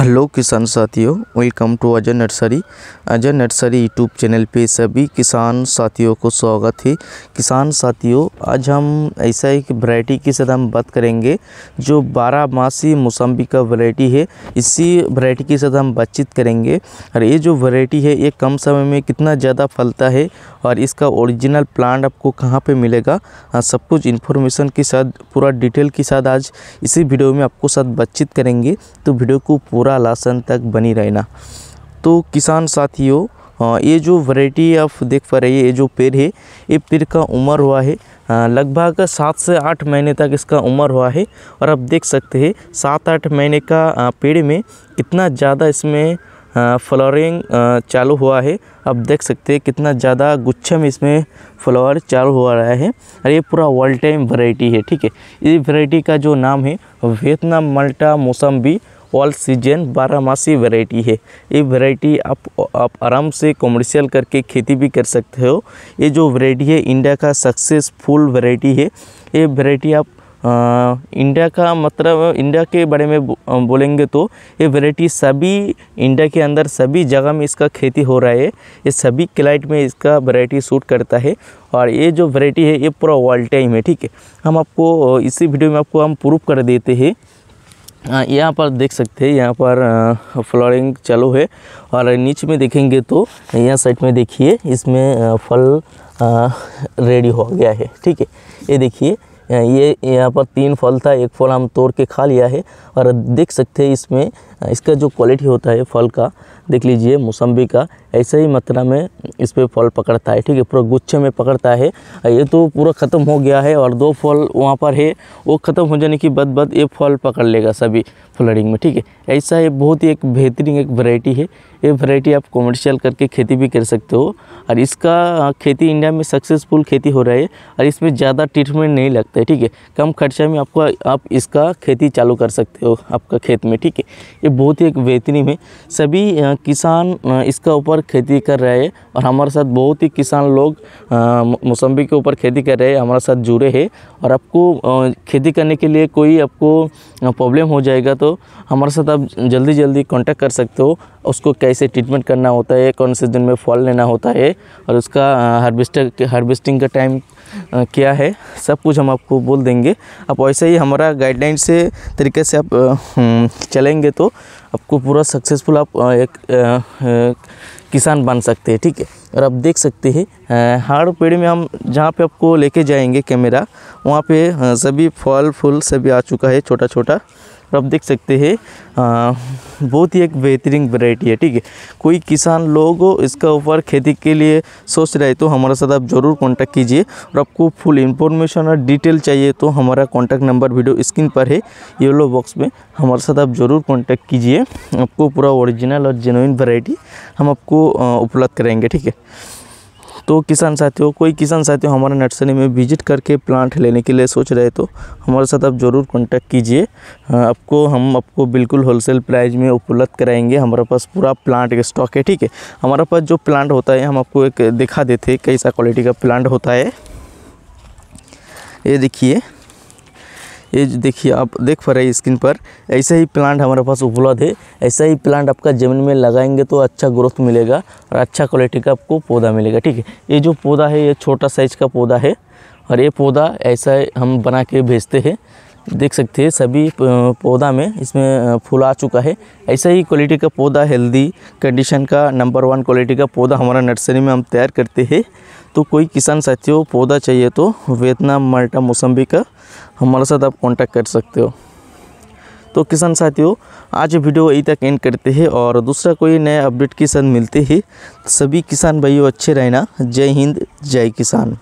Hello किसान साथियों, welcome to Ajay nursery. Ajay nursery YouTube channel पे सभी किसान साथियों को स्वागत है। किसान साथियों, आज हम ऐसा एक वैरायटी के साथ हम बात करेंगे जो 12 मासी मौसम्बी का वैरायटी है। इसी वैरायटी के साथ हम बातचीत करेंगे और ये जो वैरायटी है ये कम समय में कितना ज़्यादा फलता है और इसका ओरिजिनल प्लांट आपको कहाँ पर मिलेगा, सब कुछ इन्फॉर्मेशन के साथ पूरा डिटेल के साथ आज इसी वीडियो में आपको साथ बातचीत करेंगे। तो वीडियो को लासन तक बनी रहना। तो किसान साथियों, ये जो वैरायटी आप देख पा रहे हैं, ये जो पेड़ है, ये पेड़ का उम्र हुआ है लगभग 7 से 8 महीने तक इसका उम्र हुआ है। और आप देख सकते हैं 7-8 महीने का पेड़ में कितना ज़्यादा इसमें फ्लावरिंग चालू हुआ है। आप देख सकते हैं कितना ज़्यादा गुच्छा में इसमें फ्लावर चालू हो रहा है। और ये पूरा वर्ल्ड टाइम वैरायटी है, ठीक है। ये वैरायटी का जो नाम है वियतनाम माल्टा मौसम्बी ऑल सीजन 12 मासी वैरायटी है। ये वैरायटी आप आराम से कॉमर्शियल करके खेती भी कर सकते हो। ये जो वैरायटी है इंडिया का सक्सेसफुल वैरायटी है। ये वैरायटी आप इंडिया का मतलब इंडिया के बारे में बोलेंगे तो ये वैरायटी सभी इंडिया के अंदर सभी जगह में इसका खेती हो रहा है। ये सभी क्लाइट में इसका वैरायटी सूट करता है। और ये जो वैरायटी है ये पूरा वर्ल्ड टाइम है, ठीक है। हम आपको इसी वीडियो में आपको हम प्रूफ कर देते हैं। यहाँ पर देख सकते हैं, यहाँ पर फ्लावरिंग चालू है। और नीचे में देखेंगे तो यहाँ साइड में देखिए इसमें फल रेडी हो गया है, ठीक है। ये देखिए, ये यहाँ पर 3 फल था, 1 फल हम तोड़ के खा लिया है। और देख सकते हैं इसमें इसका जो क्वालिटी होता है फल का, देख लीजिए मौसम्बी का ऐसे ही मात्रा में इस पर फल पकड़ता है, ठीक है। पूरा गुच्छे में पकड़ता है। ये तो पूरा ख़त्म हो गया है और 2 फल वहाँ पर है, वो ख़त्म हो जाने की बाद ये फल पकड़ लेगा सभी फ्लडिंग में, ठीक है। ऐसा ही बहुत ही एक बेहतरीन एक वैरायटी है। ये वैरायटी आप कॉमर्शियल करके खेती भी कर सकते हो। और इसका खेती इंडिया में सक्सेसफुल खेती हो रहा है। और इसमें ज़्यादा ट्रीटमेंट नहीं लगता है, ठीक है। कम खर्चा में आपको आप इसका खेती चालू कर सकते हो आपका खेत में, ठीक है। ये बहुत ही एक बेहतरीन है। सभी किसान इसका ऊपर खेती कर रहे हैं। और हमारे साथ बहुत ही किसान लोग मौसम्बी के ऊपर खेती कर रहे हैं, हमारे साथ जुड़े हैं। और आपको खेती करने के लिए कोई आपको प्रॉब्लम हो जाएगा तो हमारे साथ आप जल्दी जल्दी कांटेक्ट कर सकते हो। उसको कैसे ट्रीटमेंट करना होता है, कौन से दिन में फल लेना होता है और उसका हार्वेस्टिंग का टाइम क्या है, सब कुछ हम आपको बोल देंगे। आप वैसे ही हमारा गाइडलाइन से तरीके से आप चलेंगे तो आपको पूरा सक्सेसफुल आप एक किसान बन सकते हैं, ठीक है। और आप देख सकते हैं हर पेड़ में हम जहाँ पे आपको लेके जाएंगे कैमरा, वहाँ पे सभी फल फूल सभी आ चुका है छोटा छोटा। आप देख सकते हैं बहुत ही एक बेहतरीन वैरायटी है, ठीक है। कोई किसान लोग इसका ऊपर खेती के लिए सोच रहे तो हमारे साथ आप ज़रूर कांटेक्ट कीजिए। और आपको फुल इंफॉर्मेशन और डिटेल चाहिए तो हमारा कांटेक्ट नंबर वीडियो स्क्रीन पर है, येलो बॉक्स में। हमारे साथ आप ज़रूर कांटेक्ट कीजिए, आपको पूरा ओरिजिनल और जेन्युइन वैरायटी हम आपको उपलब्ध कराएंगे, ठीक है। तो किसान साथियों, कोई किसान साथियों हमारे नर्सरी में विजिट करके प्लांट लेने के लिए सोच रहे तो हमारे साथ आप ज़रूर कांटेक्ट कीजिए। हम आपको बिल्कुल होलसेल प्राइस में उपलब्ध कराएंगे। हमारे पास पूरा प्लांट का स्टॉक है, ठीक है। हमारे पास जो प्लांट होता है हम आपको एक दिखा देते हैं कैसा क्वालिटी का प्लांट होता है। ये देखिए, ये देखिए, आप देख पा रहे हैं स्क्रीन पर ऐसा ही प्लांट हमारे पास उपलब्ध है। ऐसा ही प्लांट आपका ज़मीन में लगाएंगे तो अच्छा ग्रोथ मिलेगा और अच्छा क्वालिटी का आपको पौधा मिलेगा, ठीक है। ये जो पौधा है ये छोटा साइज का पौधा है। और ये पौधा ऐसा हम बना के भेजते हैं। देख सकते हैं सभी पौधा में इसमें फूल आ चुका है। ऐसा ही क्वालिटी का पौधा, हेल्दी कंडीशन का नंबर 1 क्वालिटी का पौधा हमारा नर्सरी में हम तैयार करते हैं। तो कोई किसान साथियों पौधा चाहिए तो वियतनाम माल्टा मौसम्बी का हमारे साथ आप कांटेक्ट कर सकते हो। तो किसान साथियों, आज वीडियो यहीं तक एंड करते हैं और दूसरा कोई नया अपडेट के साथ मिलते हैं। सभी किसान भाइयों अच्छे रहना। जय हिंद, जय किसान।